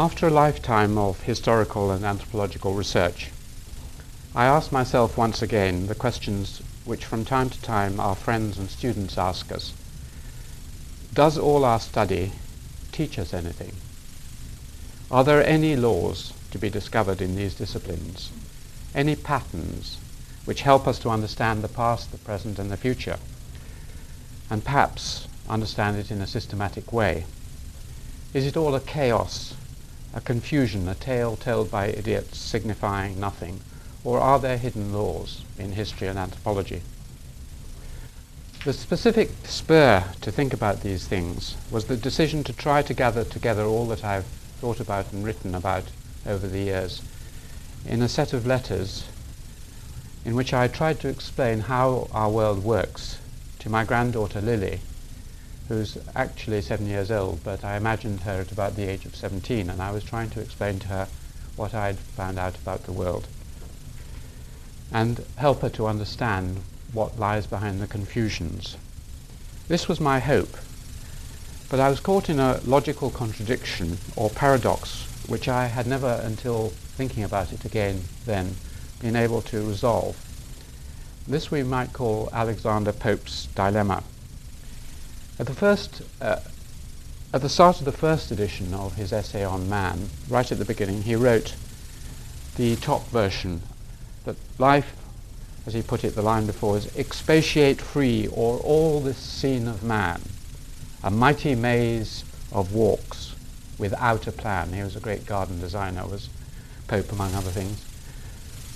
After a lifetime of historical and anthropological research, I asked myself once again the questions which from time to time our friends and students ask us. Does all our study teach us anything? Are there any laws to be discovered in these disciplines? Any patterns which help us to understand the past, the present, and the future, and perhaps understand it in a systematic way? Is it all a chaos, a confusion, a tale told by idiots signifying nothing? Or are there hidden laws in history and anthropology? The specific spur to think about these things was the decision to try to gather together all that I've thought about and written about over the years in a set of letters in which I tried to explain how our world works to my granddaughter Lily, who's actually 7 years old, but I imagined her at about the age of 17, and I was trying to explain to her what I'd found out about the world and help her to understand what lies behind the confusions. This was my hope, but I was caught in a logical contradiction or paradox which I had never, until thinking about it again then, been able to resolve. This we might call Alexander Pope's dilemma. At the start of the first edition of his essay on man, right at the beginning, he wrote the top version, that life, as he put it the line before, is expatiate free o'er all this scene of man, a mighty maze of walks without a plan. He was a great garden designer, was Pope among other things,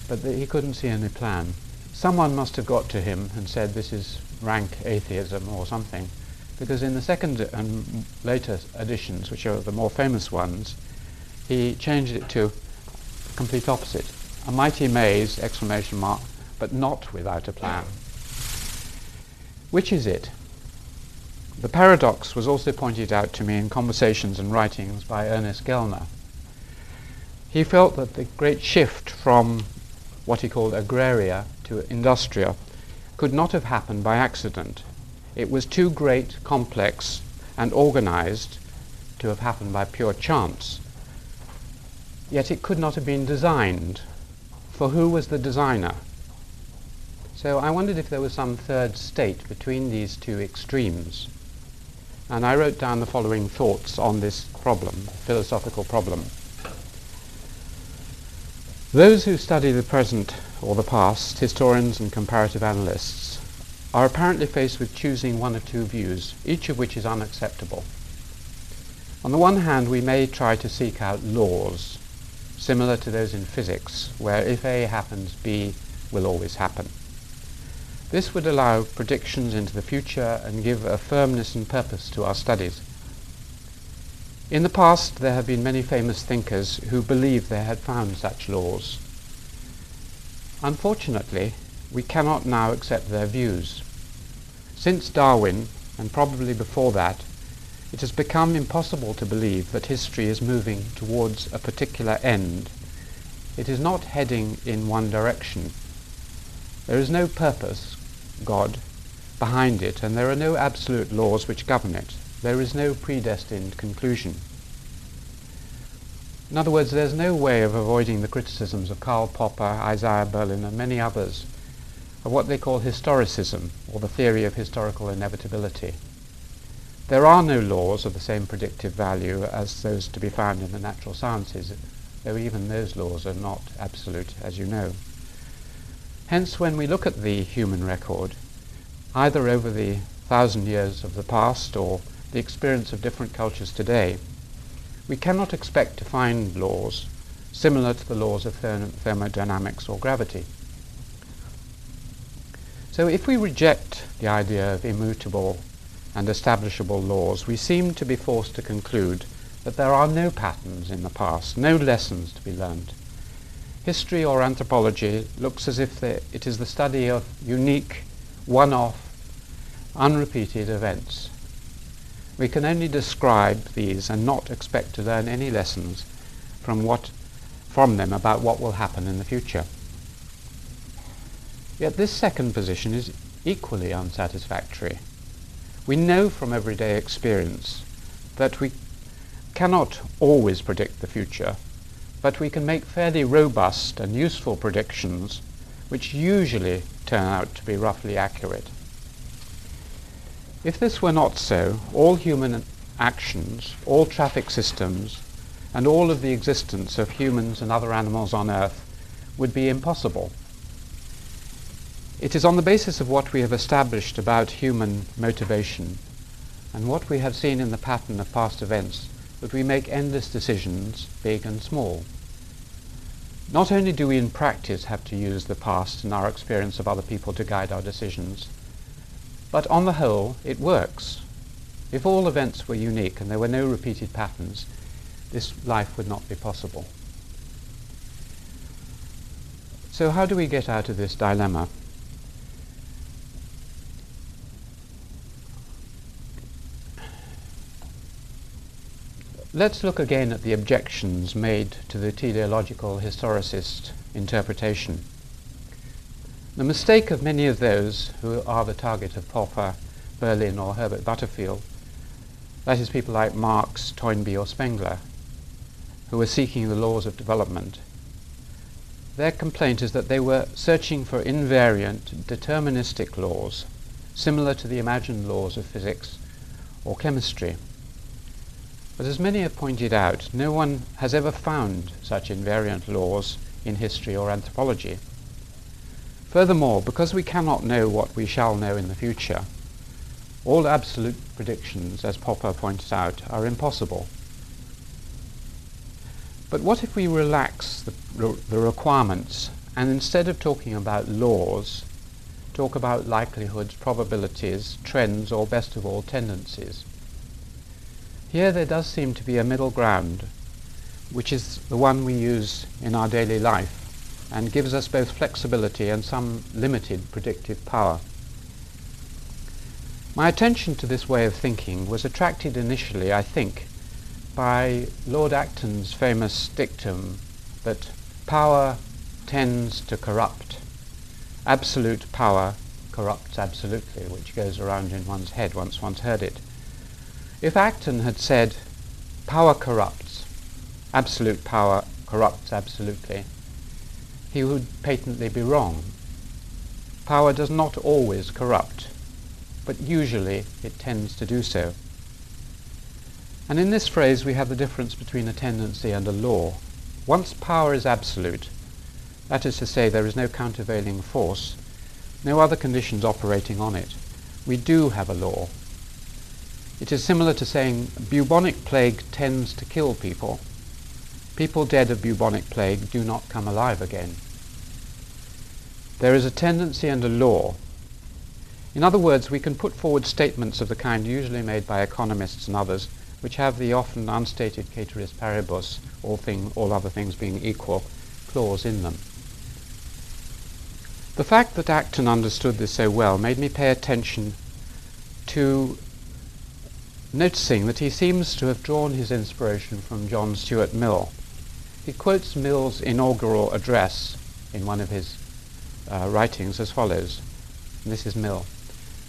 but he couldn't see any plan. Someone must have got to him and said this is rank atheism or something, because in the second and later editions, which are the more famous ones, he changed it to the complete opposite. A mighty maze, exclamation mark, but not without a plan. Which is it? The paradox was also pointed out to me in conversations and writings by Ernest Gellner. He felt that the great shift from what he called agraria to industria could not have happened by accident. It was too great, complex, and organized to have happened by pure chance. Yet it could not have been designed, for who was the designer? So I wondered if there was some third state between these two extremes. And I wrote down the following thoughts on this problem, philosophical problem. Those who study the present or the past, historians and comparative analysts, are apparently faced with choosing one or two views, each of which is unacceptable. On the one hand, we may try to seek out laws, similar to those in physics, where if A happens, B will always happen. This would allow predictions into the future and give a firmness and purpose to our studies. In the past, there have been many famous thinkers who believed they had found such laws. Unfortunately, we cannot now accept their views. Since Darwin, and probably before that, it has become impossible to believe that history is moving towards a particular end. It is not heading in one direction. There is no purpose, God, behind it, and there are no absolute laws which govern it. There is no predestined conclusion. In other words, there's no way of avoiding the criticisms of Karl Popper, Isaiah Berlin, and many others of what they call historicism, or the theory of historical inevitability. There are no laws of the same predictive value as those to be found in the natural sciences, though even those laws are not absolute, as you know. Hence, when we look at the human record, either over the 1,000 years of the past or the experience of different cultures today, we cannot expect to find laws similar to the laws of thermodynamics or gravity. So if we reject the idea of immutable and establishable laws, we seem to be forced to conclude that there are no patterns in the past, no lessons to be learned. History or anthropology looks as if it is the study of unique, one-off, unrepeated events. We can only describe these and not expect to learn any lessons from them about what will happen in the future. Yet this second position is equally unsatisfactory. We know from everyday experience that we cannot always predict the future, but we can make fairly robust and useful predictions which usually turn out to be roughly accurate. If this were not so, all human actions, all traffic systems, and all of the existence of humans and other animals on Earth would be impossible. It is on the basis of what we have established about human motivation and what we have seen in the pattern of past events that we make endless decisions, big and small. Not only do we in practice have to use the past and our experience of other people to guide our decisions, but on the whole it works. If all events were unique and there were no repeated patterns, this life would not be possible. So how do we get out of this dilemma? Let's look again at the objections made to the teleological historicist interpretation. The mistake of many of those who are the target of Popper, Berlin, or Herbert Butterfield, that is, people like Marx, Toynbee, or Spengler, who were seeking the laws of development. Their complaint is that they were searching for invariant, deterministic laws, similar to the imagined laws of physics or chemistry. But as many have pointed out, no one has ever found such invariant laws in history or anthropology. Furthermore, because we cannot know what we shall know in the future, all absolute predictions, as Popper points out, are impossible. But what if we relax the requirements and instead of talking about laws, talk about likelihoods, probabilities, trends, or best of all, tendencies? Here there does seem to be a middle ground, which is the one we use in our daily life and gives us both flexibility and some limited predictive power. My attention to this way of thinking was attracted initially, I think, by Lord Acton's famous dictum that power tends to corrupt. Absolute power corrupts absolutely, which goes around in one's head once one's heard it. If Acton had said, power corrupts, absolute power corrupts absolutely, he would patently be wrong. Power does not always corrupt, but usually it tends to do so. And in this phrase we have the difference between a tendency and a law. Once power is absolute, that is to say there is no countervailing force, no other conditions operating on it, we do have a law. It is similar to saying bubonic plague tends to kill people. People dead of bubonic plague do not come alive again. There is a tendency and a law. In other words, we can put forward statements of the kind usually made by economists and others, which have the often unstated ceteris paribus, all other things being equal, clause in them. The fact that Acton understood this so well made me pay attention to noticing that he seems to have drawn his inspiration from John Stuart Mill. He quotes Mill's inaugural address in one of his writings as follows, and this is Mill.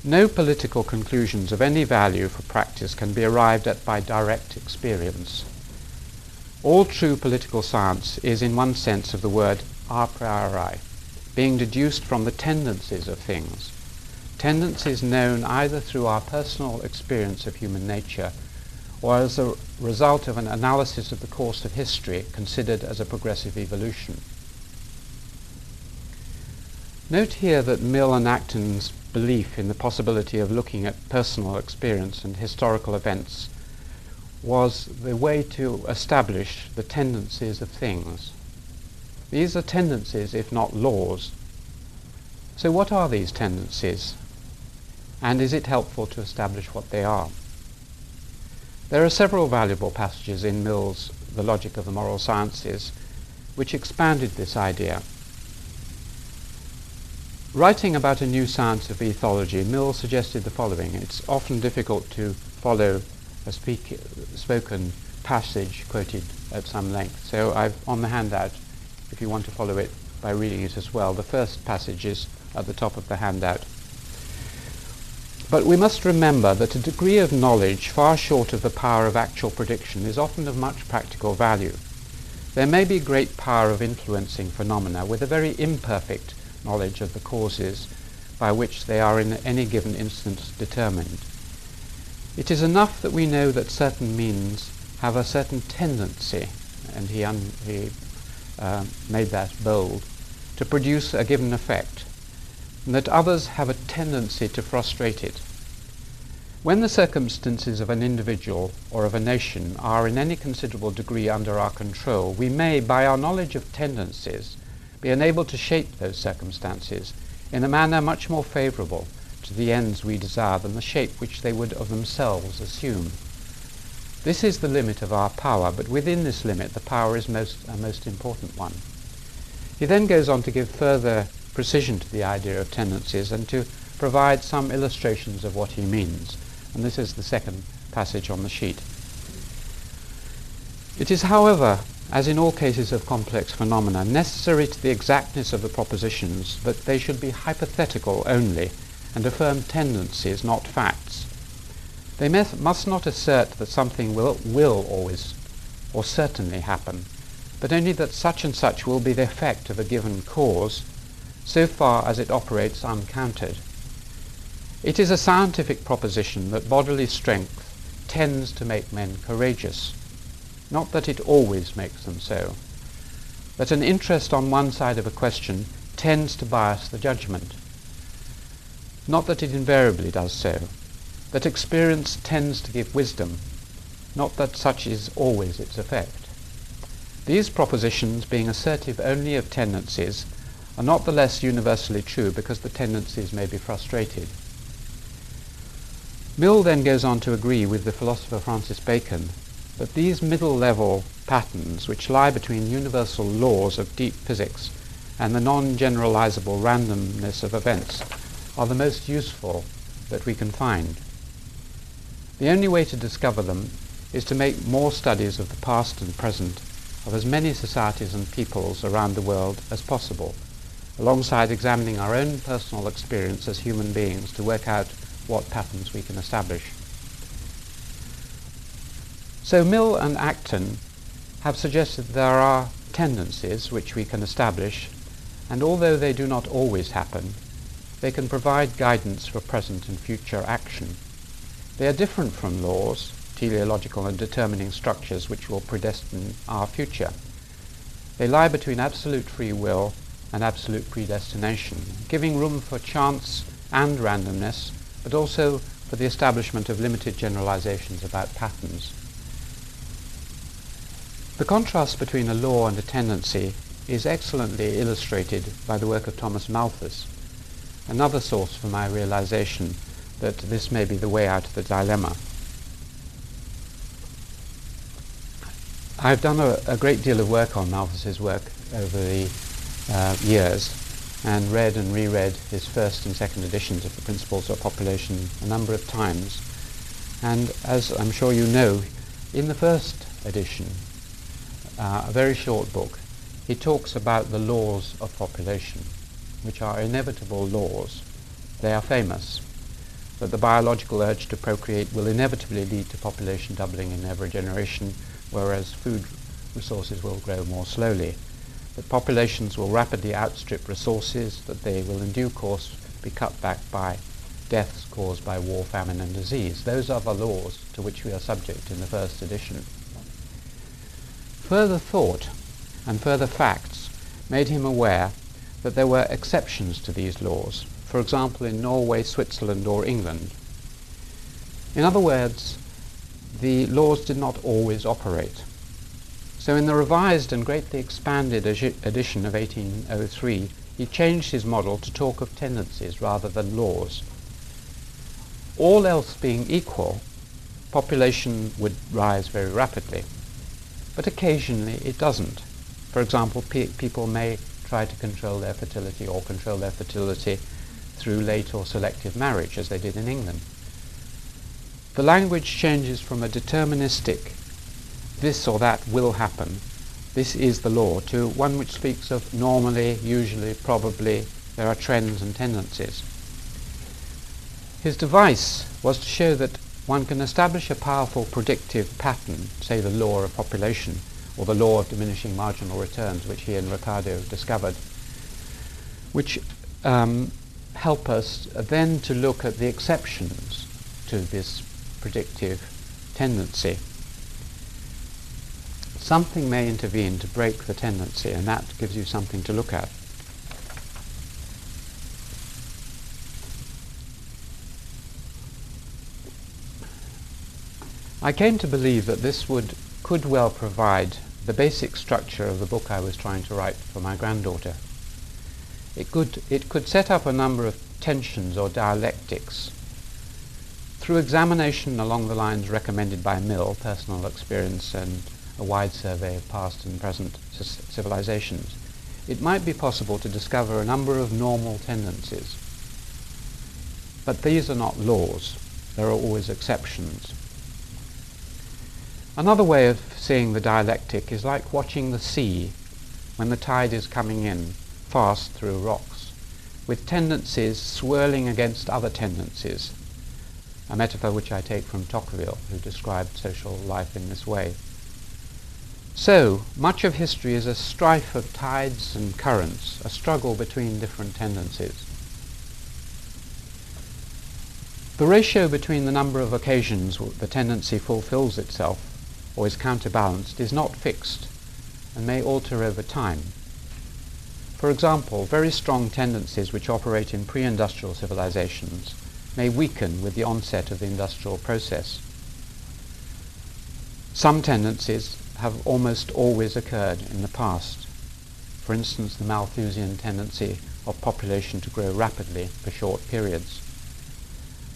No political conclusions of any value for practice can be arrived at by direct experience. All true political science is, in one sense of the word, a priori, being deduced from the tendencies of things, tendencies known either through our personal experience of human nature or as a result of an analysis of the course of history considered as a progressive evolution. Note here that Mill and Acton's belief in the possibility of looking at personal experience and historical events was the way to establish the tendencies of things. These are tendencies, if not laws. So what are these tendencies? And is it helpful to establish what they are? There are several valuable passages in Mill's The Logic of the Moral Sciences which expanded this idea. Writing about a new science of ethology, Mill suggested the following. It's often difficult to follow a spoken passage quoted at some length. So I've on the handout, if you want to follow it by reading it as well, the first passage is at the top of the handout. But we must remember that a degree of knowledge far short of the power of actual prediction is often of much practical value. There may be great power of influencing phenomena with a very imperfect knowledge of the causes by which they are in any given instance determined. It is enough that we know that certain means have a certain tendency, and he made that bold, to produce a given effect, and that others have a tendency to frustrate it. When the circumstances of an individual or of a nation are in any considerable degree under our control, we may, by our knowledge of tendencies, be enabled to shape those circumstances in a manner much more favourable to the ends we desire than the shape which they would of themselves assume. This is the limit of our power, but within this limit the power is a most important one. He then goes on to give further precision to the idea of tendencies and to provide some illustrations of what he means. And this is the second passage on the sheet. It is, however, as in all cases of complex phenomena, necessary to the exactness of the propositions that they should be hypothetical only and affirm tendencies, not facts. They must not assert that something will always or certainly happen, but only that such and such will be the effect of a given cause, so far as it operates uncounted. It is a scientific proposition that bodily strength tends to make men courageous, not that it always makes them so, that an interest on one side of a question tends to bias the judgment, not that it invariably does so, that experience tends to give wisdom, not that such is always its effect. These propositions, being assertive only of tendencies, are not the less universally true because the tendencies may be frustrated. Mill then goes on to agree with the philosopher Francis Bacon that these middle-level patterns, which lie between universal laws of deep physics and the non-generalizable randomness of events, are the most useful that we can find. The only way to discover them is to make more studies of the past and present of as many societies and peoples around the world as possible, alongside examining our own personal experience as human beings to work out what patterns we can establish. So Mill and Acton have suggested there are tendencies which we can establish, and although they do not always happen, they can provide guidance for present and future action. They are different from laws, teleological and determining structures which will predestine our future. They lie between absolute free will and absolute predestination, giving room for chance and randomness, but also for the establishment of limited generalizations about patterns. The contrast between a law and a tendency is excellently illustrated by the work of Thomas Malthus, another source for my realization that this may be the way out of the dilemma. I've done a great deal of work on Malthus's work over the years, and read and reread his first and second editions of the Principles of Population a number of times. And as I'm sure you know, in the first edition, a very short book, he talks about the laws of population, which are inevitable laws. They are famous, that the biological urge to procreate will inevitably lead to population doubling in every generation, whereas food resources will grow more slowly, that populations will rapidly outstrip resources, that they will in due course be cut back by deaths caused by war, famine and disease. Those are the laws to which we are subject in the first edition. Further thought and further facts made him aware that there were exceptions to these laws, for example in Norway, Switzerland or England. In other words, the laws did not always operate. So in the revised and greatly expanded edition of 1803, he changed his model to talk of tendencies rather than laws. All else being equal, population would rise very rapidly. But occasionally it doesn't. For example, people may try to control their fertility through late or selective marriage, as they did in England. The language changes from a deterministic this or that will happen, this is the law, to one which speaks of normally, usually, probably, there are trends and tendencies. His device was to show that one can establish a powerful predictive pattern, say the law of population or the law of diminishing marginal returns, which he and Ricardo discovered, which help us then to look at the exceptions to this predictive tendency. Something may intervene to break the tendency, and that gives you something to look at. I came to believe that this could well provide the basic structure of the book I was trying to write for my granddaughter. It could set up a number of tensions or dialectics through examination along the lines recommended by Mill, personal experience and a wide survey of past and present civilizations. It might be possible to discover a number of normal tendencies. But these are not laws. There are always exceptions. Another way of seeing the dialectic is like watching the sea when the tide is coming in fast through rocks, with tendencies swirling against other tendencies, a metaphor which I take from Tocqueville, who described social life in this way. So, much of history is a strife of tides and currents, a struggle between different tendencies. The ratio between the number of occasions the tendency fulfills itself or is counterbalanced is not fixed and may alter over time. For example, very strong tendencies which operate in pre-industrial civilizations may weaken with the onset of the industrial process. Some tendencies have almost always occurred in the past. For instance, the Malthusian tendency of population to grow rapidly for short periods,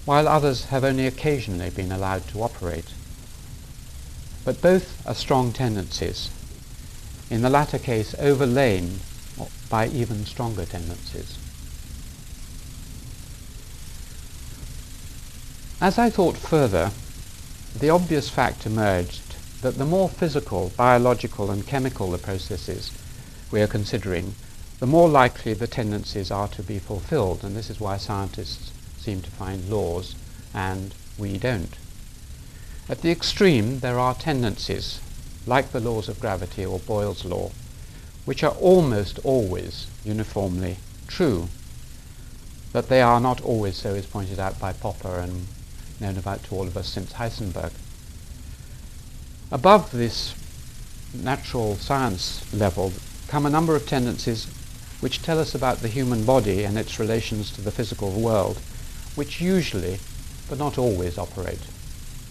while others have only occasionally been allowed to operate. But both are strong tendencies, in the latter case overlain by even stronger tendencies. As I thought further, the obvious fact emerged that the more physical, biological and chemical the processes we are considering, the more likely the tendencies are to be fulfilled, and this is why scientists seem to find laws and we don't. At the extreme there are tendencies, like the laws of gravity or Boyle's law, which are almost always uniformly true. That they are not always so is pointed out by Popper and known about to all of us since Heisenberg. Above this natural science level come a number of tendencies which tell us about the human body and its relations to the physical world, which usually, but not always, operate.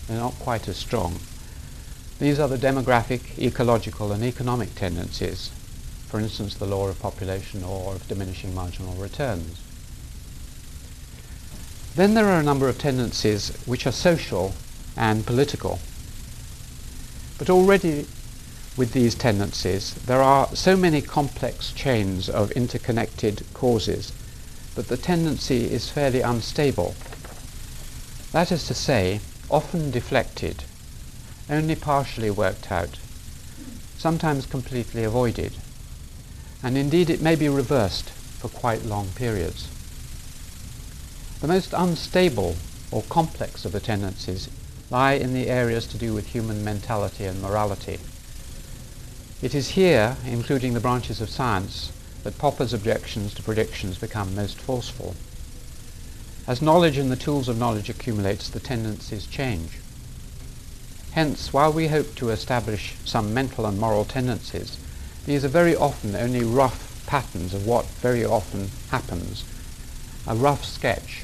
They're not quite as strong. These are the demographic, ecological and economic tendencies, for instance the law of population or of diminishing marginal returns. Then there are a number of tendencies which are social and political. But already with these tendencies, there are so many complex chains of interconnected causes that the tendency is fairly unstable. That is to say, often deflected, only partially worked out, sometimes completely avoided, and indeed it may be reversed for quite long periods. The most unstable or complex of the tendencies lie in the areas to do with human mentality and morality. It is here, including the branches of science, that Popper's objections to predictions become most forceful. As knowledge and the tools of knowledge accumulates, the tendencies change. Hence, while we hope to establish some mental and moral tendencies, these are very often only rough patterns of what very often happens, a rough sketch.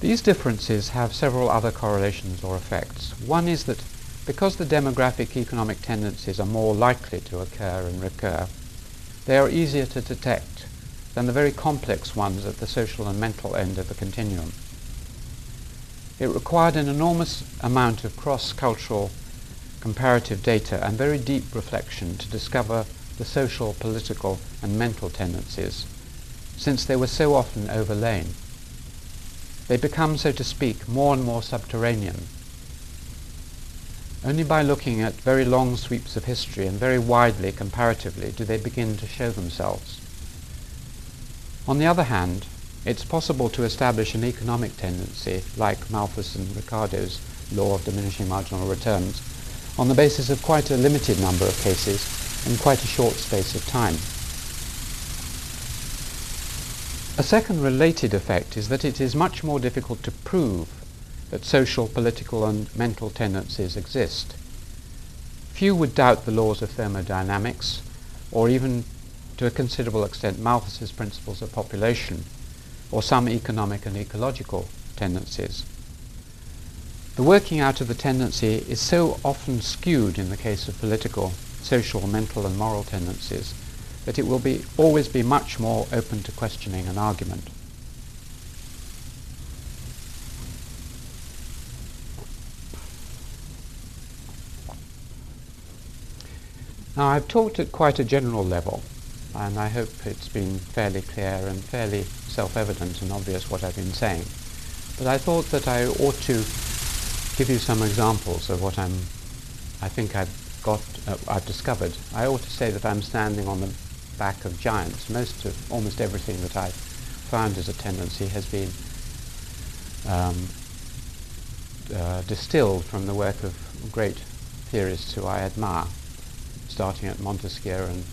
These differences have several other correlations or effects. One is that because the demographic economic tendencies are more likely to occur and recur, they are easier to detect than the very complex ones at the social and mental end of the continuum. It required an enormous amount of cross-cultural comparative data and very deep reflection to discover the social, political and mental tendencies, since they were so often overlain. They become, so to speak, more and more subterranean. Only by looking at very long sweeps of history and very widely comparatively do they begin to show themselves. On the other hand, It's possible to establish an economic tendency, like Malthus and Ricardo's law of diminishing marginal returns, on the basis of quite a limited number of cases in quite a short space of time. A second related effect is that it is much more difficult to prove that social, political and mental tendencies exist. Few would doubt the laws of thermodynamics, or even to a considerable extent Malthus's principles of population, or some economic and ecological tendencies. The working out of the tendency is so often skewed in the case of political, social, mental and moral tendencies that it will always be much more open to questioning and argument. Now, I've talked at quite a general level, and I hope it's been fairly clear and fairly self-evident and obvious what I've been saying. But I thought that I ought to give you some examples of what I've discovered. I ought to say that I'm standing on the back of giants. Almost everything that I've found as a tendency has been distilled from the work of great theorists who I admire, starting at Montesquieu and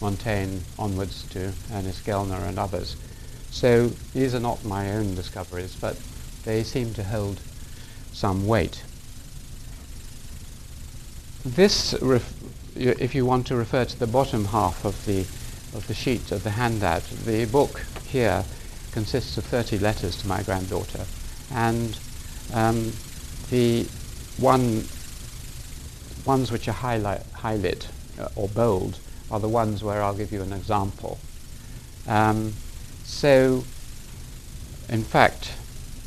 Montaigne onwards to Ernest Gellner and others. So these are not my own discoveries, but they seem to hold some weight. This, if you want to refer to the bottom half of the sheet of the handout, the book here consists of 30 letters to my granddaughter, and the ones which are highlighted or bold are the ones where I'll give you an example. So, in fact,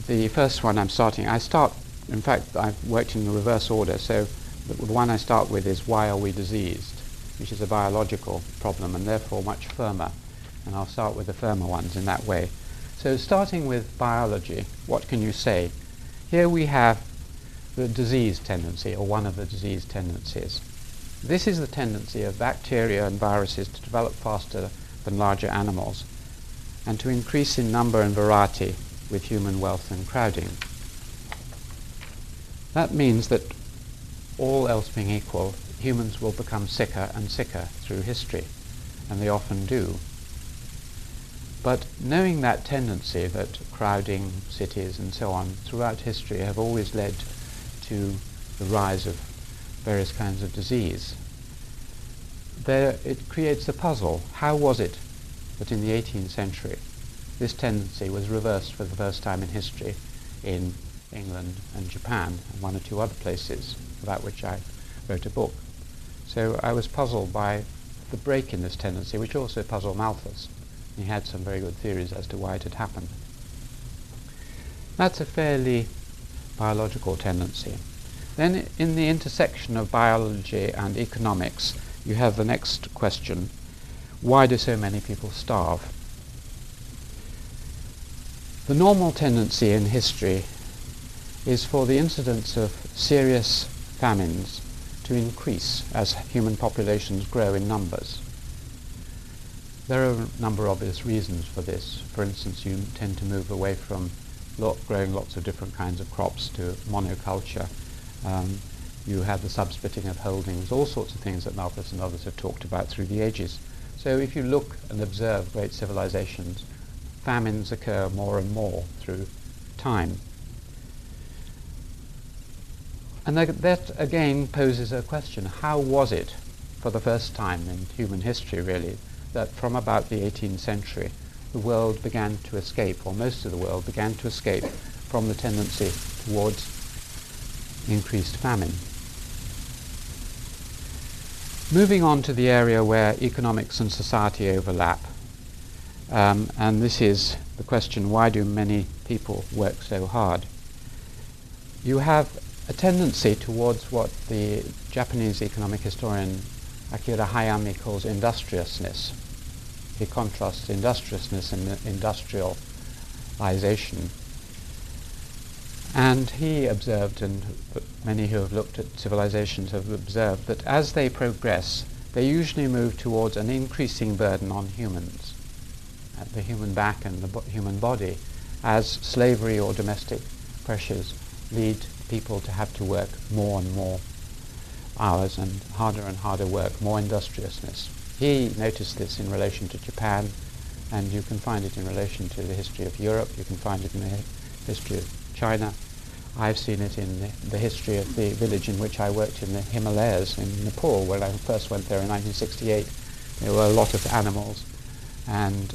the first one I've worked in the reverse order, so the one I start with is why are we diseased, which is a biological problem and therefore much firmer, and I'll start with the firmer ones in that way. So starting with biology, what can you say? Here we have the disease tendency, or one of the disease tendencies. This is the tendency of bacteria and viruses to develop faster than larger animals and to increase in number and variety with human wealth and crowding. That means that, all else being equal, humans will become sicker and sicker through history, and they often do. But knowing that tendency, that crowding, cities and so on throughout history have always led to the rise of various kinds of disease, it creates a puzzle. How was it that in the 18th century this tendency was reversed for the first time in history in England and Japan and one or two other places, about which I wrote a book? So I was puzzled by the break in this tendency, which also puzzled Malthus. He had some very good theories as to why it had happened. That's a fairly biological tendency. Then in the intersection of biology and economics, you have the next question: why do so many people starve? The normal tendency in history is for the incidence of serious famines to increase as human populations grow in numbers. There are a number of obvious reasons for this. For instance, you tend to move away from growing lots of different kinds of crops to monoculture. You have the subsplitting of holdings, all sorts of things that Malthus and others have talked about through the ages. So if you look and observe great civilizations, famines occur more and more through time. And that again poses a question: how was it for the first time in human history, really, that from about the 18th century the world began to escape, or most of the world began to escape from the tendency towards increased famine? Moving on to the area where economics and society overlap, and this is the question, why do many people work so hard? You have a tendency towards what the Japanese economic historian Akira Hayami calls industriousness. He contrasts industriousness and industrialization. And he observed, and many who have looked at civilizations have observed, that as they progress, they usually move towards an increasing burden on humans. the human back and the human body as slavery or domestic pressures lead people to have to work more and more hours and harder work, more industriousness. He noticed this in relation to Japan, and you can find it in relation to the history of Europe, you can find it in the history of China. I've seen it in the history of the village in which I worked in the Himalayas in Nepal, when I first went there in 1968. There were a lot of animals, and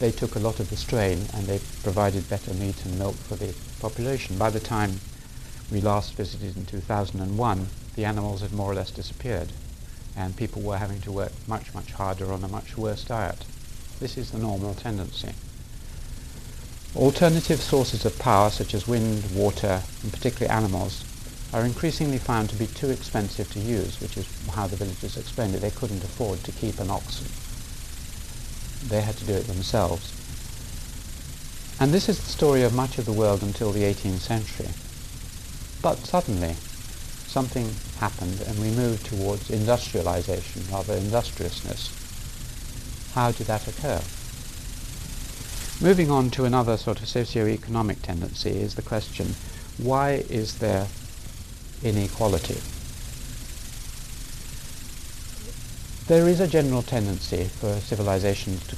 they took a lot of the strain, and they provided better meat and milk for the population. By the time we last visited in 2001, the animals had more or less disappeared, and people were having to work much, much harder on a much worse diet. This is the normal tendency. Alternative sources of power, such as wind, water, and particularly animals, are increasingly found to be too expensive to use, which is how the villagers explained it. They couldn't afford to keep an oxen. They had to do it themselves. And this is the story of much of the world until the 18th century. But suddenly, something happened, and we moved towards industrialization, rather industriousness. How did that occur? Moving on to another sort of socio-economic tendency is the question, why is there inequality? There is a general tendency for civilizations to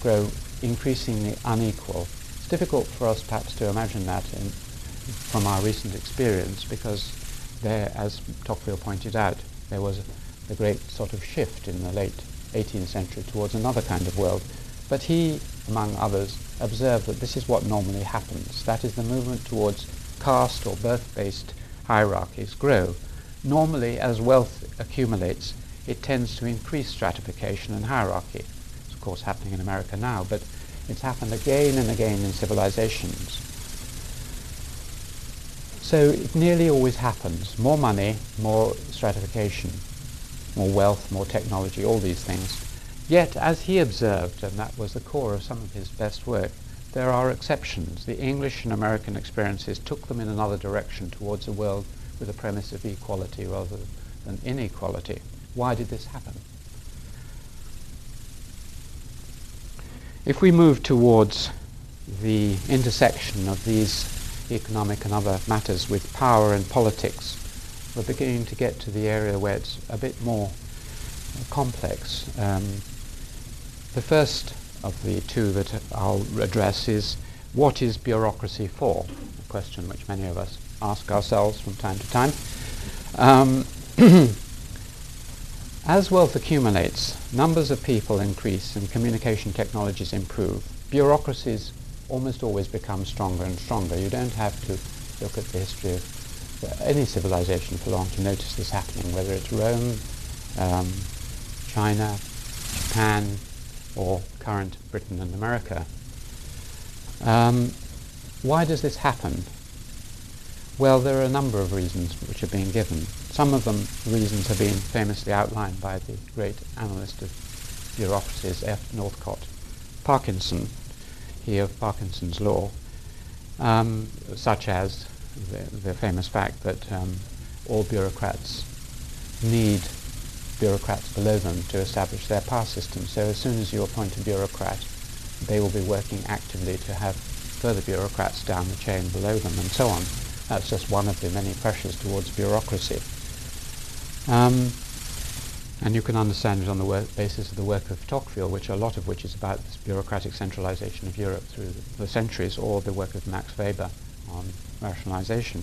grow increasingly unequal. It's difficult for us perhaps to imagine that from our recent experience, because there, as Tocqueville pointed out, there was a great sort of shift in the late 18th century towards another kind of world. But he, among others, observed that this is what normally happens. That is, the movement towards caste or birth-based hierarchies grow. Normally, as wealth accumulates, it tends to increase stratification and hierarchy. It's, of course, happening in America now, but it's happened again and again in civilizations. So it nearly always happens. More money, more stratification, more wealth, more technology, all these things. Yet, as he observed, and that was the core of some of his best work, there are exceptions. The English and American experiences took them in another direction, towards a world with a premise of equality rather than inequality. Why did this happen? If we move towards the intersection of these economic and other matters with power and politics, we're beginning to get to the area where it's a bit more complex. The first of the two that I'll address is, what is bureaucracy for? A question which many of us ask ourselves from time to time. As wealth accumulates, numbers of people increase and communication technologies improve. Bureaucracies almost always become stronger and stronger. You don't have to look at the history of any civilization for long to notice this happening, whether it's Rome, China, Japan, or current Britain and America. Why does this happen? Well, there are a number of reasons which have been given. Some of them reasons have been famously outlined by the great analyst of bureaucracies, F. Northcott Parkinson, he of Parkinson's law, such as the famous fact that all bureaucrats need bureaucrats below them to establish their power system. So as soon as you appoint a bureaucrat, they will be working actively to have further bureaucrats down the chain below them, and so on. That's just one of the many pressures towards bureaucracy. And you can understand it on the basis of the work of Tocqueville, which a lot of which is about this bureaucratic centralization of Europe through the centuries, or the work of Max Weber on rationalization.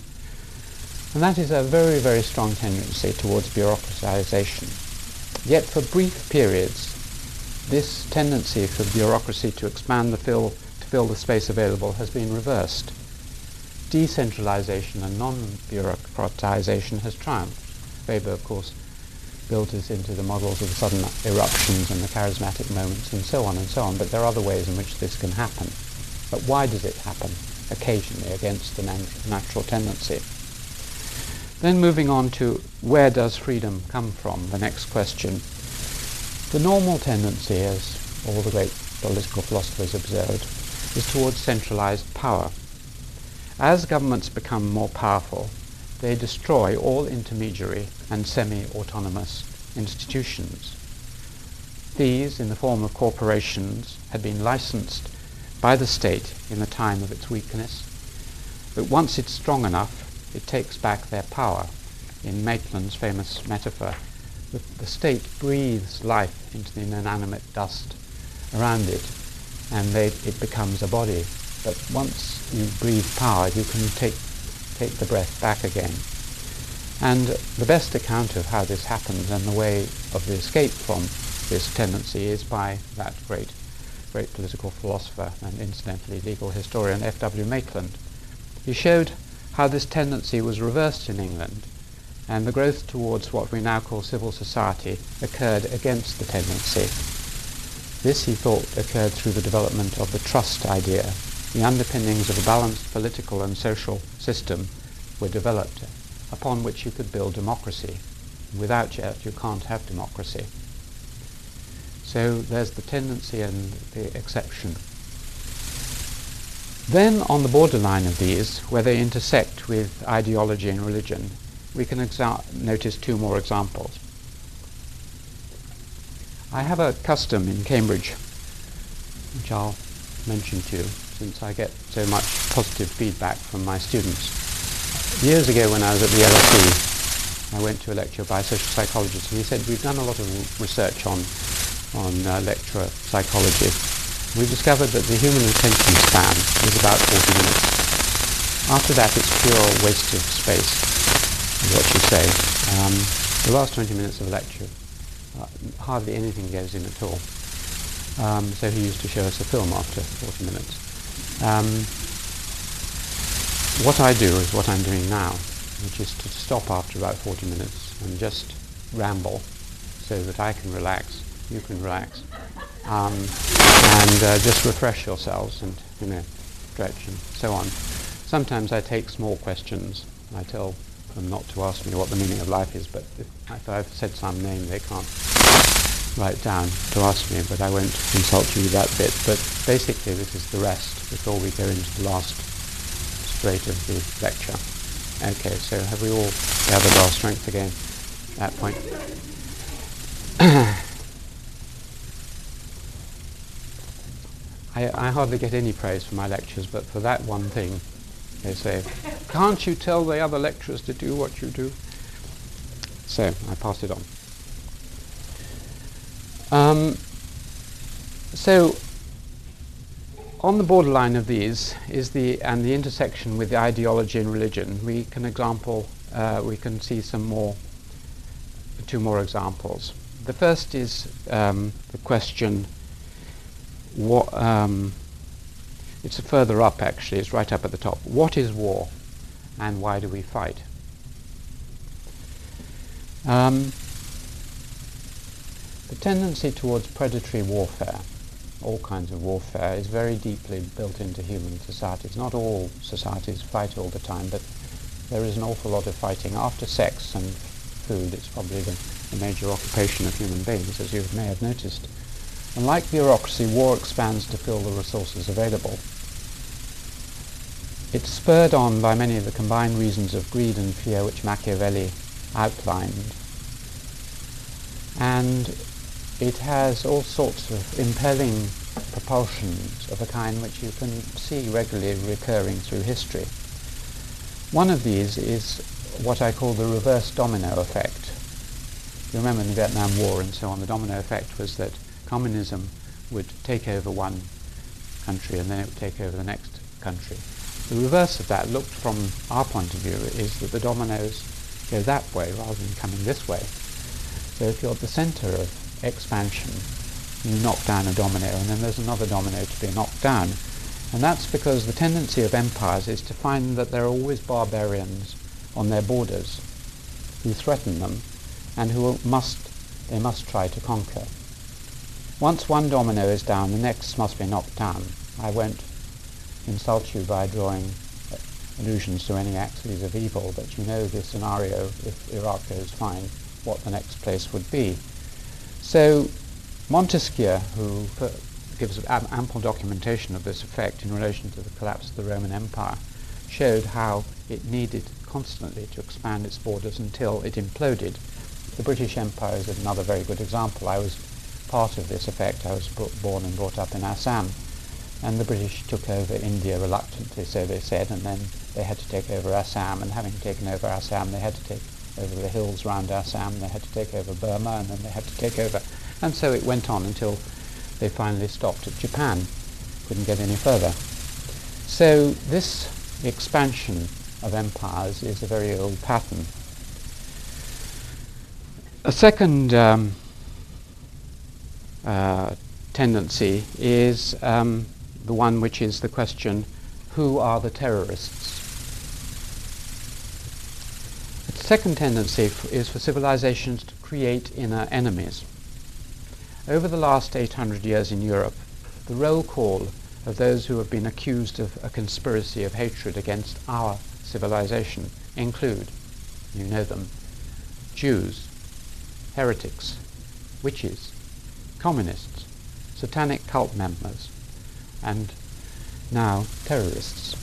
And that is a very, very strong tendency towards bureaucratization. Yet for brief periods, this tendency for bureaucracy to expand to fill the space available has been reversed. Decentralization and non-bureaucratization has triumphed. Weber, of course, built this into the models of the sudden eruptions and the charismatic moments and so on, but there are other ways in which this can happen. But why does it happen occasionally against the natural tendency? Then moving on to, where does freedom come from? The next question. The normal tendency, as all the great political philosophers observed, is towards centralized power. As governments become more powerful, they destroy all intermediary and semi-autonomous institutions. These, in the form of corporations, had been licensed by the state in the time of its weakness, that once it's strong enough, it takes back their power. In Maitland's famous metaphor, the state breathes life into the inanimate dust around it, and it becomes a body. But once you breathe power, you can take the breath back again. And the best account of how this happens and the way of the escape from this tendency is by that great political philosopher and incidentally legal historian, F. W. Maitland. He showed how this tendency was reversed in England, and the growth towards what we now call civil society occurred against the tendency. This, he thought, occurred through the development of the trust idea. The underpinnings of a balanced political and social system were developed, upon which you could build democracy. Without it, you can't have democracy. So there's the tendency and the exception. Then, on the borderline of these, where they intersect with ideology and religion, we can notice two more examples. I have a custom in Cambridge, which I'll mention to you, since I get so much positive feedback from my students. Years ago, when I was at the LSE, I went to a lecture by a social psychologist, and he said, we've done a lot of research on lecturer psychology. We've discovered that the human attention span is about 40 minutes. After that, it's pure waste of space, is what you say. The last 20 minutes of a lecture, hardly anything goes in at all. So he used to show us a film after 40 minutes. What I do is what I'm doing now, which is to stop after about 40 minutes and just ramble so that I can relax, you can relax. And just refresh yourselves and, stretch and so on. Sometimes I take small questions. I tell them not to ask me what the meaning of life is, but if I've said some name, they can't write down to ask me, but I won't insult you with that bit. But basically, this is the rest before we go into the last straight of the lecture. Okay, so have we all gathered our strength again at that point? I hardly get any praise for my lectures, but for that one thing, they say, can't you tell the other lecturers to do what you do? So, I pass it on. So, on the borderline of these is the intersection with the ideology and religion. We can see two more examples. The first is the question. It's further up, actually. It's right up at the top. What is war, and why do we fight? The tendency towards predatory warfare, all kinds of warfare, is very deeply built into human societies. Not all societies fight all the time, but there is an awful lot of fighting. After sex and food, it's probably the major occupation of human beings, as you may have noticed. And like bureaucracy, war expands to fill the resources available. It's spurred on by many of the combined reasons of greed and fear which Machiavelli outlined. And it has all sorts of impelling propulsions of a kind which you can see regularly recurring through history. One of these is what I call the reverse domino effect. You remember in the Vietnam War and so on, the domino effect was that communism would take over one country and then it would take over the next country. The reverse of that, looked from our point of view, is that the dominoes go that way rather than coming this way. So if you're at the center of expansion, you knock down a domino and then there's another domino to be knocked down. And that's because the tendency of empires is to find that there are always barbarians on their borders who threaten them and who they must try to conquer. Once one domino is down, the next must be knocked down. I won't insult you by drawing allusions to any axes of evil, but you know the scenario, if Iraq goes fine, what the next place would be. So Montesquieu, who gives ample documentation of this effect in relation to the collapse of the Roman Empire, showed how it needed constantly to expand its borders until it imploded. The British Empire is another very good example. I was part of this effect. I was born and brought up in Assam, and the British took over India reluctantly, so they said, and then they had to take over Assam, and having taken over Assam, they had to take over the hills round Assam, they had to take over Burma, and then they had to take over. And so it went on until they finally stopped at Japan. Couldn't get any further. So this expansion of empires is a very old pattern. A second tendency is the one which is the question, who are the terrorists? The second tendency is for civilizations to create inner enemies. Over the last 800 years in Europe, the roll call of those who have been accused of a conspiracy of hatred against our civilization include, you know them, Jews, heretics, witches, communists, satanic cult members, and now terrorists.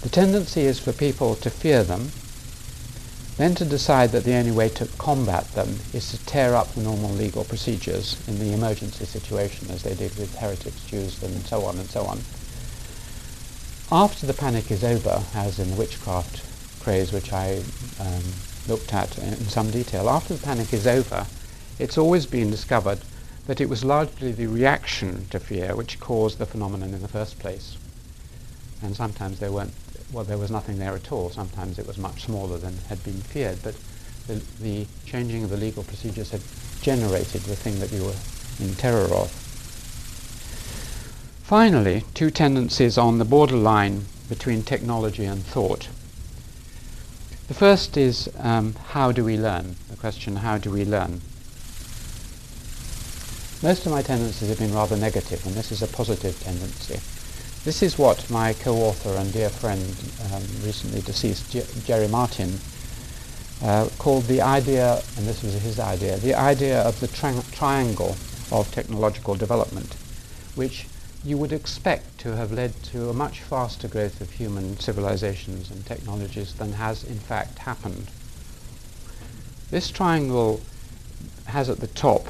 The tendency is for people to fear them, then to decide that the only way to combat them is to tear up the normal legal procedures in the emergency situation, as they did with heretics, Jews, and so on and so on. After the panic is over, as in the witchcraft craze which I looked at in some detail, after the panic is over, it's always been discovered that it was largely the reaction to fear which caused the phenomenon in the first place. And sometimes they weren't. Well, there was nothing there at all. Sometimes it was much smaller than had been feared, but the changing of the legal procedures had generated the thing that we were in terror of. Finally, two tendencies on the borderline between technology and thought. The first is how do we learn? The question, how do we learn? Most of my tendencies have been rather negative, and this is a positive tendency. This is what my co-author and dear friend, recently deceased, Jerry Martin, called the idea, and this was his idea, the idea of the triangle of technological development, which you would expect to have led to a much faster growth of human civilizations and technologies than has in fact happened. This triangle has at the top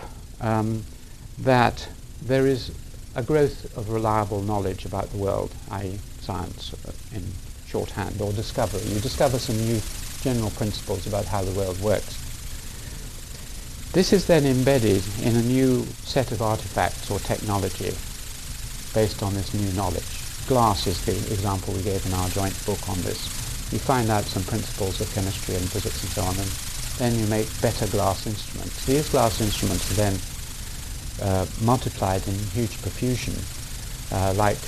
that there is a growth of reliable knowledge about the world, i.e. science in shorthand, or discovery. You discover some new general principles about how the world works. This is then embedded in a new set of artifacts or technology based on this new knowledge. Glass is the example we gave in our joint book on this. You find out some principles of chemistry and physics and so on, and then you make better glass instruments. These glass instruments are then multiplied in huge profusion, like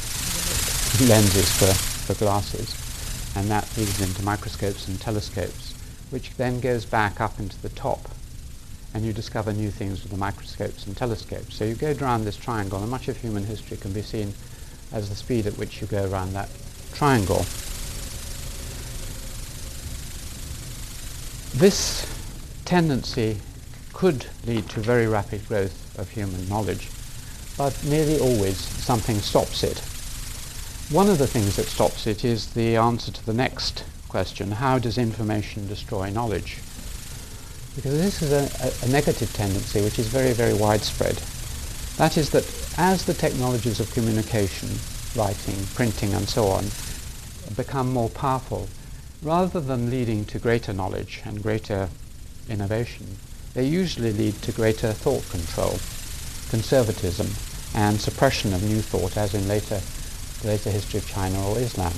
lenses for glasses, and that leads into microscopes and telescopes, which then goes back up into the top, and you discover new things with the microscopes and telescopes. So you go round this triangle, and much of human history can be seen as the speed at which you go around that triangle. This tendency could lead to very rapid growth of human knowledge, but nearly always something stops it. One of the things that stops it is the answer to the next question, how does information destroy knowledge? Because this is a negative tendency which is very, very widespread. That is that as the technologies of communication, writing, printing and so on become more powerful, rather than leading to greater knowledge and greater innovation, they usually lead to greater thought control, conservatism, and suppression of new thought, as in the later history of China or Islam.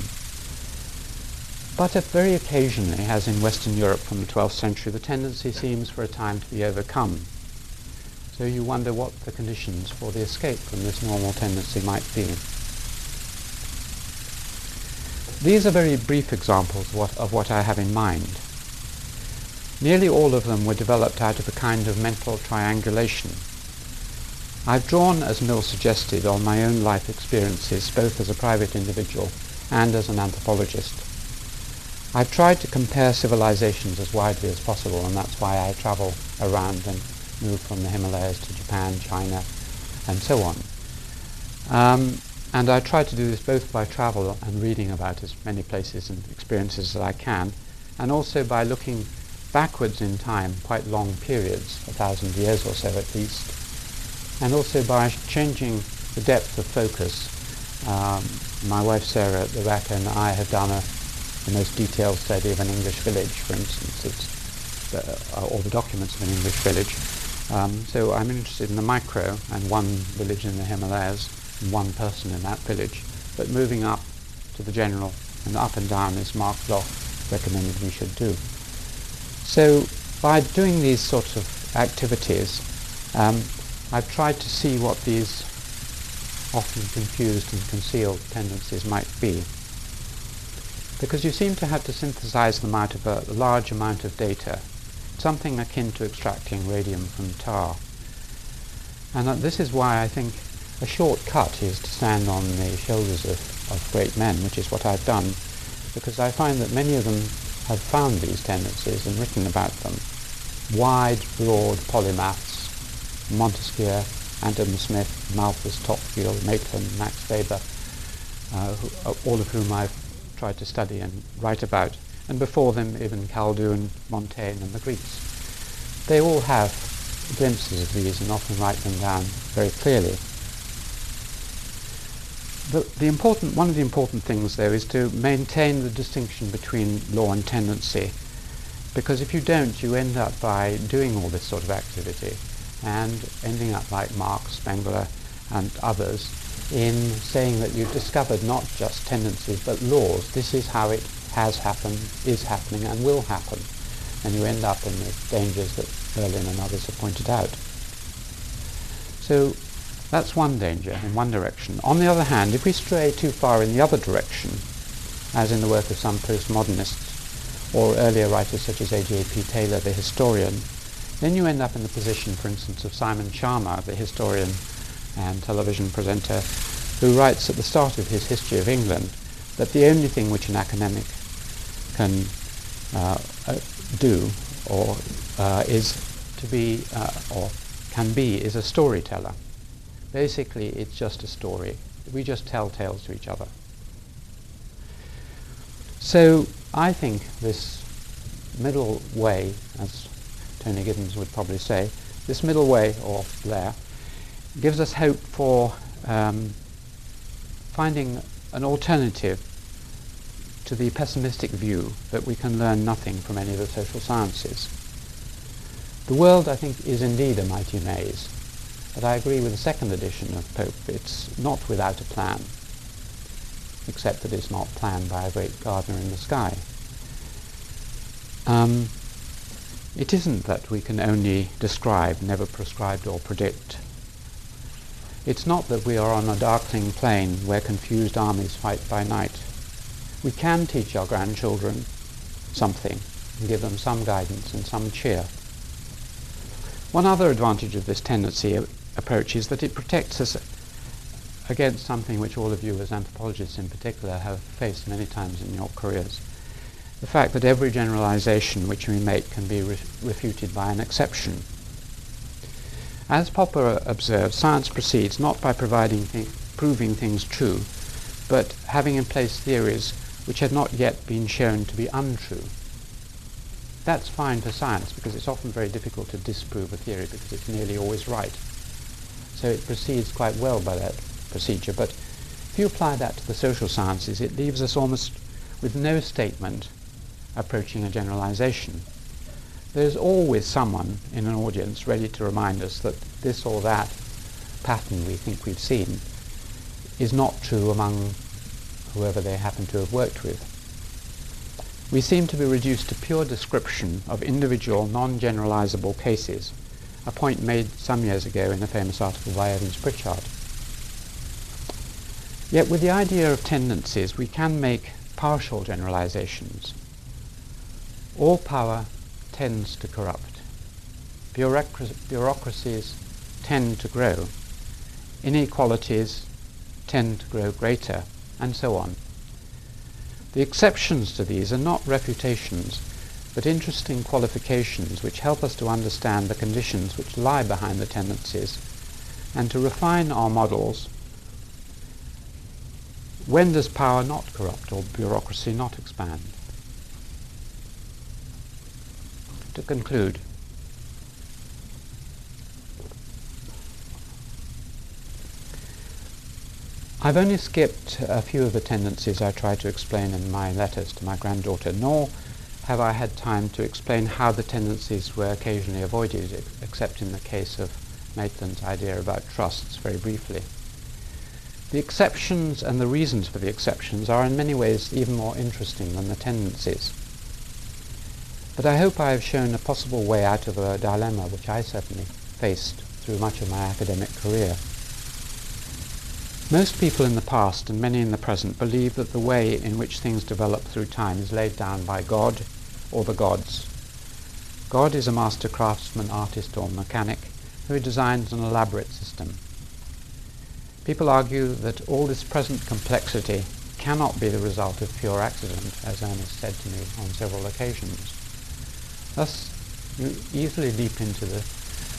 But very occasionally, as in Western Europe from the 12th century, the tendency seems for a time to be overcome. So you wonder what the conditions for the escape from this normal tendency might be. These are very brief examples of what I have in mind. Nearly all of them were developed out of a kind of mental triangulation. I've drawn, as Mill suggested, on my own life experiences, both as a private individual and as an anthropologist. I've tried to compare civilizations as widely as possible, and that's why I travel around and move from the Himalayas to Japan, China, and so on. And I try to do this both by travel and reading about as many places and experiences as I can, and also by looking backwards in time, quite long periods, 1,000 years or so at least, and also by changing the depth of focus. My wife Sarah at the back and I have done the most detailed study of an English village, for instance, or the documents of an English village. So I'm interested in the micro and one village in the Himalayas and one person in that village, but moving up to the general and up and down is Mark Bloch recommended we should do. So by doing these sorts of activities, I've tried to see what these often confused and concealed tendencies might be, because you seem to have to synthesize them out of a large amount of data, something akin to extracting radium from tar. And this is why I think a shortcut is to stand on the shoulders of great men, which is what I've done, because I find that many of them have found these tendencies and written about them. Wide, broad polymaths, Montesquieu, Adam Smith, Malthus, Tocqueville, Maitland, Max Weber, all of whom I've tried to study and write about, and before them even Khaldun, Montaigne and the Greeks. They all have glimpses of these and often write them down very clearly. One of the important things, though, is to maintain the distinction between law and tendency, because if you don't, you end up by doing all this sort of activity and ending up like Marx, Spengler and others in saying that you've discovered not just tendencies but laws. This is how it has happened, is happening and will happen, and you end up in the dangers that Berlin and others have pointed out. So that's one danger in one direction. On the other hand, if we stray too far in the other direction, as in the work of some postmodernists or earlier writers such as A. J. P. Taylor, the historian, then you end up in the position, for instance, of Simon Schama, the historian and television presenter, who writes at the start of his History of England that the only thing which an academic can do or is a storyteller. Basically, it's just a story. We just tell tales to each other. So I think this middle way, as Tony Giddens would probably say, this middle way or there gives us hope for finding an alternative to the pessimistic view that we can learn nothing from any of the social sciences. The world, I think, is indeed a mighty maze, but I agree with the second edition of Pope. It's not without a plan, except that it's not planned by a great gardener in the sky. It isn't that we can only describe, never prescribe or predict. It's not that we are on a darkling plain where confused armies fight by night. We can teach our grandchildren something and give them some guidance and some cheer. One other advantage of this tendency approach is that it protects us against something which all of you as anthropologists in particular have faced many times in your careers. The fact that every generalization which we make can be refuted by an exception. As Popper observed, science proceeds not by proving things true, but having in place theories which had not yet been shown to be untrue. That's fine for science, because it's often very difficult to disprove a theory because it's nearly always right. So it proceeds quite well by that procedure, but if you apply that to the social sciences, it leaves us almost with no statement approaching a generalization. There's always someone in an audience ready to remind us that this or that pattern we think we've seen is not true among whoever they happen to have worked with. We seem to be reduced to pure description of individual non-generalizable cases, a point made some years ago in a famous article by Evans-Pritchard. Yet with the idea of tendencies, we can make partial generalizations. All power tends to corrupt. Bureaucracies tend to grow. Inequalities tend to grow greater, and so on. The exceptions to these are not refutations, but interesting qualifications which help us to understand the conditions which lie behind the tendencies and to refine our models. When does power not corrupt or bureaucracy not expand? To conclude, I've only skipped a few of the tendencies I try to explain in my letters to my granddaughter, nor have I had time to explain how the tendencies were occasionally avoided, except in the case of Maitland's idea about trusts, very briefly. The exceptions and the reasons for the exceptions are in many ways even more interesting than the tendencies. But I hope I have shown a possible way out of a dilemma which I certainly faced through much of my academic career. Most people in the past, and many in the present, believe that the way in which things develop through time is laid down by God or the gods. God is a master craftsman, artist or mechanic who designs an elaborate system. People argue that all this present complexity cannot be the result of pure accident, as Ernest said to me on several occasions. Thus, you easily leap into the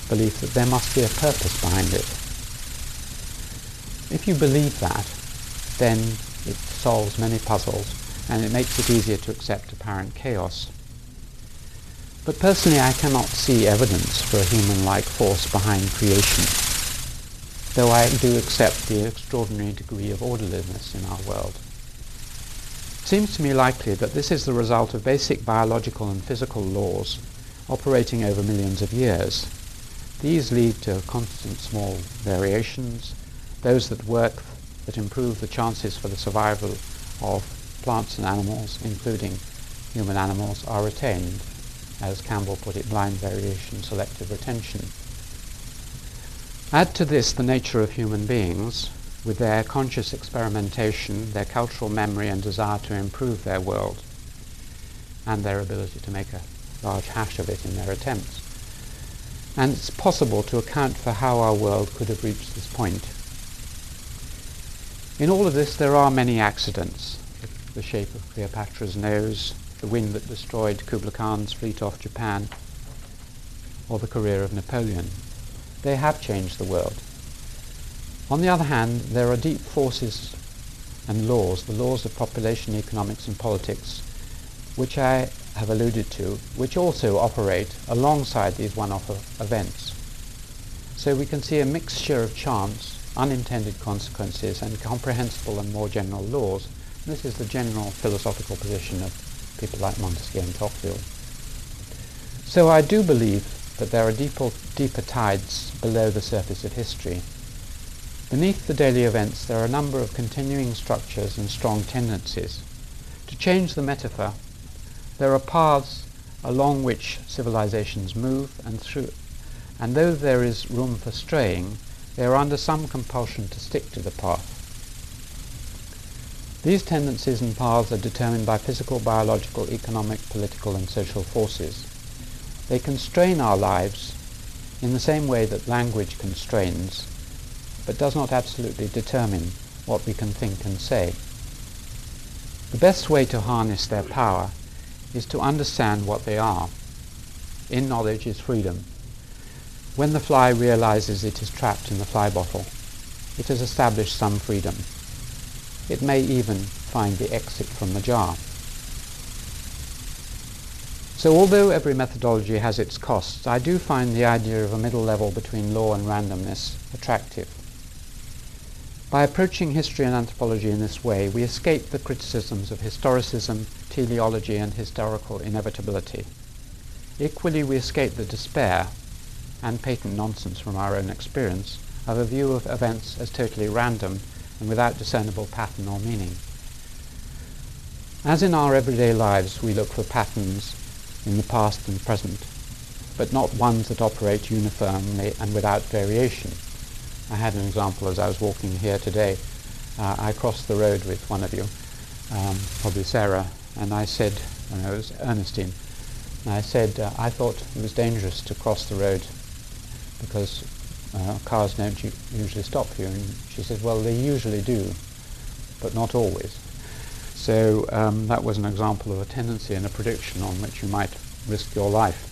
belief that there must be a purpose behind it. If you believe that, then it solves many puzzles and it makes it easier to accept apparent chaos. But personally, I cannot see evidence for a human-like force behind creation, though I do accept the extraordinary degree of orderliness in our world. It seems to me likely that this is the result of basic biological and physical laws operating over millions of years. These lead to constant small variations, those that work that improve the chances for the survival of plants and animals, including human animals, are retained. As Campbell put it, blind variation, selective retention. Add to this the nature of human beings, with their conscious experimentation, their cultural memory and desire to improve their world, and their ability to make a large hash of it in their attempts. And it's possible to account for how our world could have reached this point. In all of this, there are many accidents. The shape of Cleopatra's nose, the wind that destroyed Kublai Khan's fleet off Japan, or the career of Napoleon. They have changed the world. On the other hand, there are deep forces and laws, the laws of population economics and politics, which I have alluded to, which also operate alongside these one-off events. So we can see a mixture of chance, unintended consequences, and comprehensible and more general laws. And this is the general philosophical position of people like Montesquieu and Tocqueville. So I do believe that there are deeper tides below the surface of history. Beneath the daily events, there are a number of continuing structures and strong tendencies. To change the metaphor, there are paths along which civilizations move and through, and though there is room for straying, they are under some compulsion to stick to the path. These tendencies and paths are determined by physical, biological, economic, political and social forces. They constrain our lives in the same way that language constrains, but does not absolutely determine what we can think and say. The best way to harness their power is to understand what they are. In knowledge is freedom. When the fly realizes it is trapped in the fly bottle, it has established some freedom. It may even find the exit from the jar. So although every methodology has its costs, I do find the idea of a middle level between law and randomness attractive. By approaching history and anthropology in this way, we escape the criticisms of historicism, teleology and historical inevitability. Equally, we escape the despair and patent nonsense from our own experience of a view of events as totally random and without discernible pattern or meaning. As in our everyday lives, we look for patterns in the past and present, but not ones that operate uniformly and without variation. I had an example as I was walking here today. I crossed the road with one of you, probably Sarah, and I said, it was Ernestine, and I said, I thought it was dangerous to cross the road because cars don't usually stop you. And she said, well, they usually do, but not always. So that was an example of a tendency and a prediction on which you might risk your life.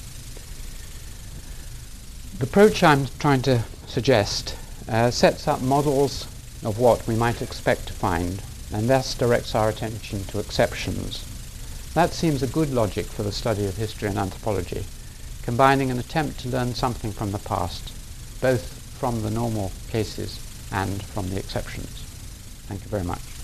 The approach I'm trying to suggest sets up models of what we might expect to find, and thus directs our attention to exceptions. That seems a good logic for the study of history and anthropology, combining an attempt to learn something from the past, both from the normal cases and from the exceptions. Thank you very much.